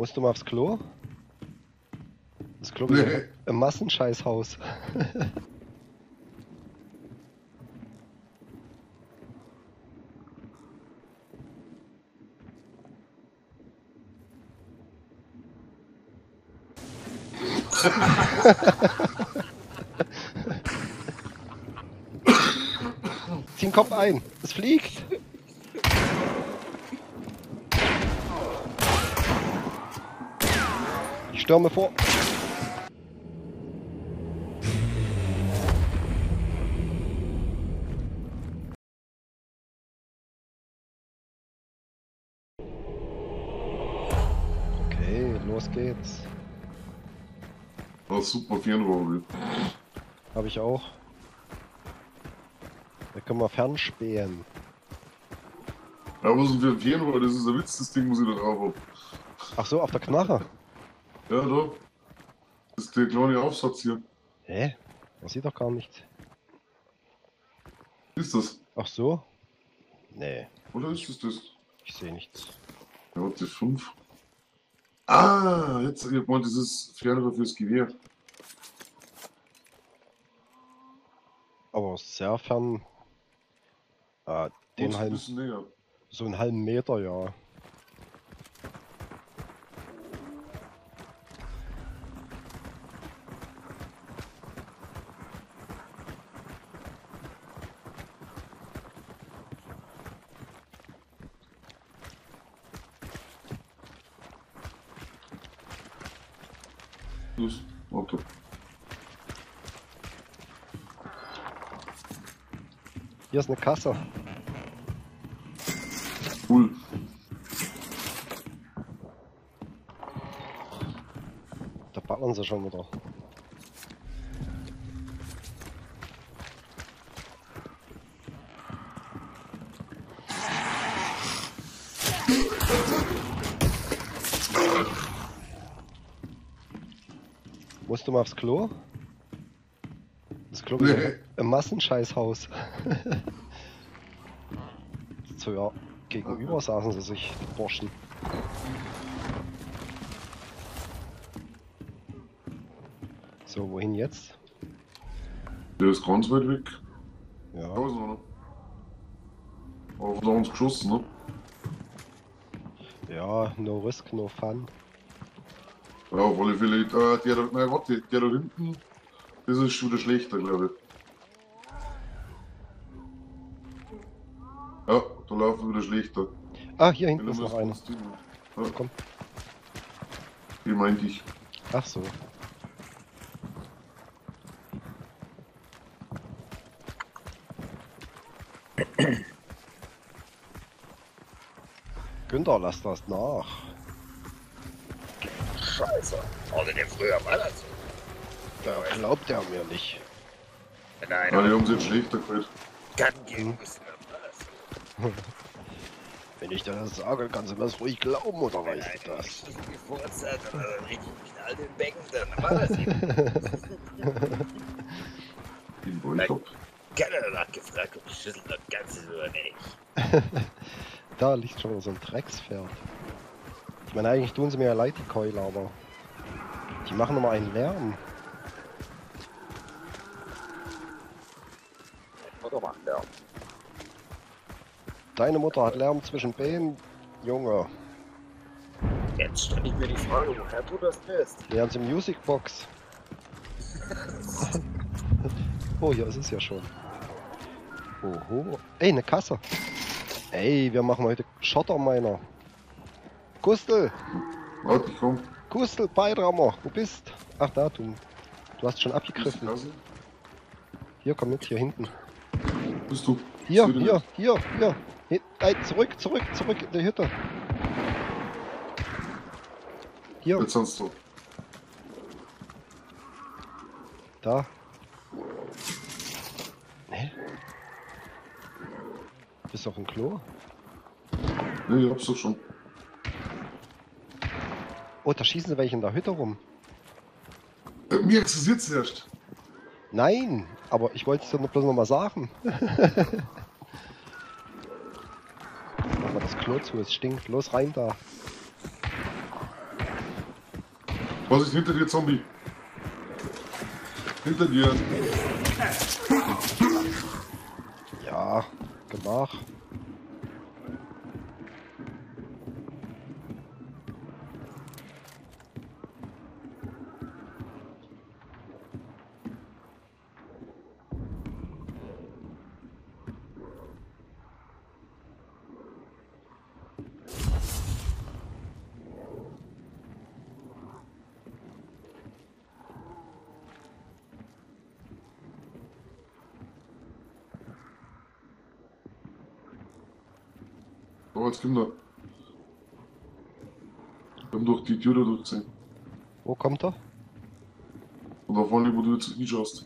Musst du mal aufs Klo? Das Klo ist im Massenscheißhaus. Zieh den Kopf ein, es fliegt! Ich stürme vor! Okay, los geht's! Super 4 habe ich auch. Da können wir fernspähen. Aber so ein 4 das ist der Witz, das Ding muss ich da drauf haben. Ach so, auf der Knarre? Ja, da. Das ist der kleine Aufsatz hier. Hä? Man sieht doch gar nichts. Ist das? Ach so? Nee. Oder ist es das? Ich sehe nichts. Ja, das ist 5. Ah, jetzt, ihr wollt dieses 4 fürs Gewehr. Aber sehr fern. Den halben, so einen halben Meter, ja. Okay. Hier ist eine Kasse. Cool. Da ballern sie schon wieder. Musst du mal aufs Klo? Das Klo ist im Massenscheißhaus. So, ja, gegenüber saßen sie sich, die Burschen. So, wohin jetzt? Der ist ganz weit weg. Ja. Da ist er, ne? Aber da haben sie geschossen, ne? Ja, no risk, no fun. Ja, auf alle Fälle. Nein, warte, der da hinten, das ist schon wieder schlechter, glaube ich. Ja, da laufen wieder schlechter. Ah, hier hinten ist noch einer. Ja. Komm. Wie meinte ich? Ach so. Günther, lass das nach. Scheiße, außerdem früher war das so. Da glaubt er mir nicht. Nein, aber die haben sich schlechter gefühlt. Kann gehen müssen, dann war das so. Wenn ich dir das sage, kannst du mir das ruhig glauben, oder weißt du das? Wenn ich die Furz hatte, oder richtig knall den Becken, dann war das eben. Dann kann er danach gefragt, ob die Schüssel noch ganz ist oder nicht. Da liegt schon so ein Dreckspferd. Ich meine, eigentlich tun sie mir ja leid, die Keule, aber die machen nochmal einen Lärm. Mutter macht Lärm. Deine Mutter hat Lärm zwischen Beinen, Junge. Jetzt stelle ich mir die Frage, woher du das bist. Wir haben sie Music Box. Oh, hier ist es ja schon. Oho. Ey, eine Kasse. Ey, wir machen heute Schotterminer. Kustel! Warte, komm! Kustel, Beidraumer, wo bist? Ach da, du hast schon abgegriffen. Hier, komm mit, hier hinten. Bist du? Hier, hier! Nein, zurück in die Hütte! Hier! Jetzt sonst so. Da! Ne? Bist du auf dem Klo? Ne, ich hab's doch schon. Oh, da schießen sie welche in der Hütte rum. Mir ist es jetzt erst. Nein, aber ich wollte es dir bloß nochmal sagen. Mach mal das Klo zu, es stinkt. Los rein da. Was ist hinter dir, Zombie? Hinter dir. Ja, gemacht. Jetzt Kinder. Komm durch die Tür da durchziehen. Wo kommt er? Oder vorne, wo du jetzt hinschaust.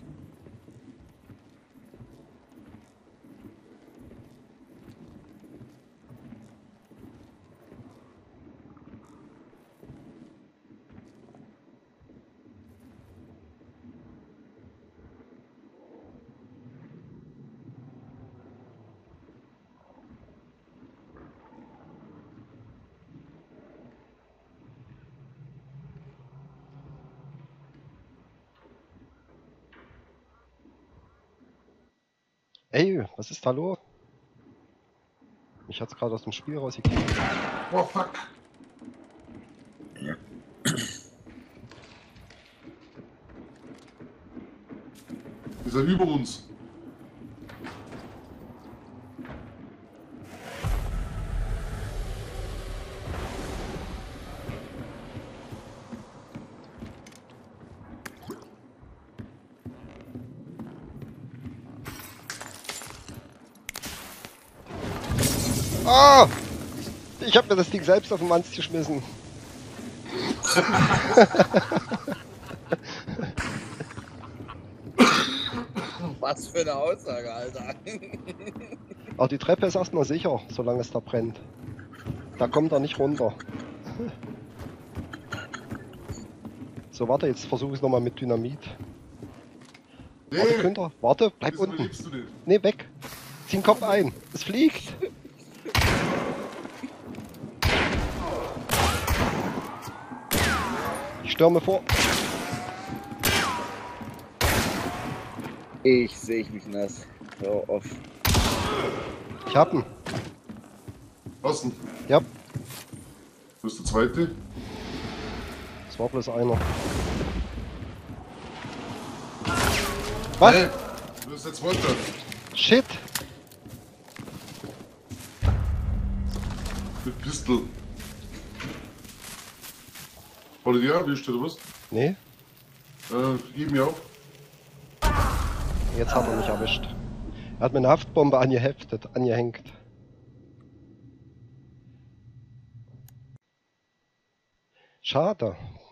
Ey, was ist da los? Mich hat's gerade aus dem Spiel rausgekriegt. Oh fuck! Ja. Ist er über uns? Oh, ich habe mir das Ding selbst auf den Manns geschmissen. Was für eine Aussage, Alter. Auch die Treppe ist erstmal sicher, solange es da brennt. Da kommt er nicht runter. So, warte, jetzt versuche ich es nochmal mit Dynamit. Nee. Warte, Günther, warte, bleib unten. Nee, weg. Zieh den Kopf ein. Es fliegt. Stürme vor. Ich sehe mich nass. So oft. Ich hab ihn. Was denn? Ja. Du bist der zweite? Das war bloß einer. Was? Hey, du bist jetzt runter. Shit. Mit Pistol. Oder die erwischt, oder was? Nee. Gib mir auf. Jetzt hat er mich erwischt. Er hat mir eine Haftbombe angehängt. Schade.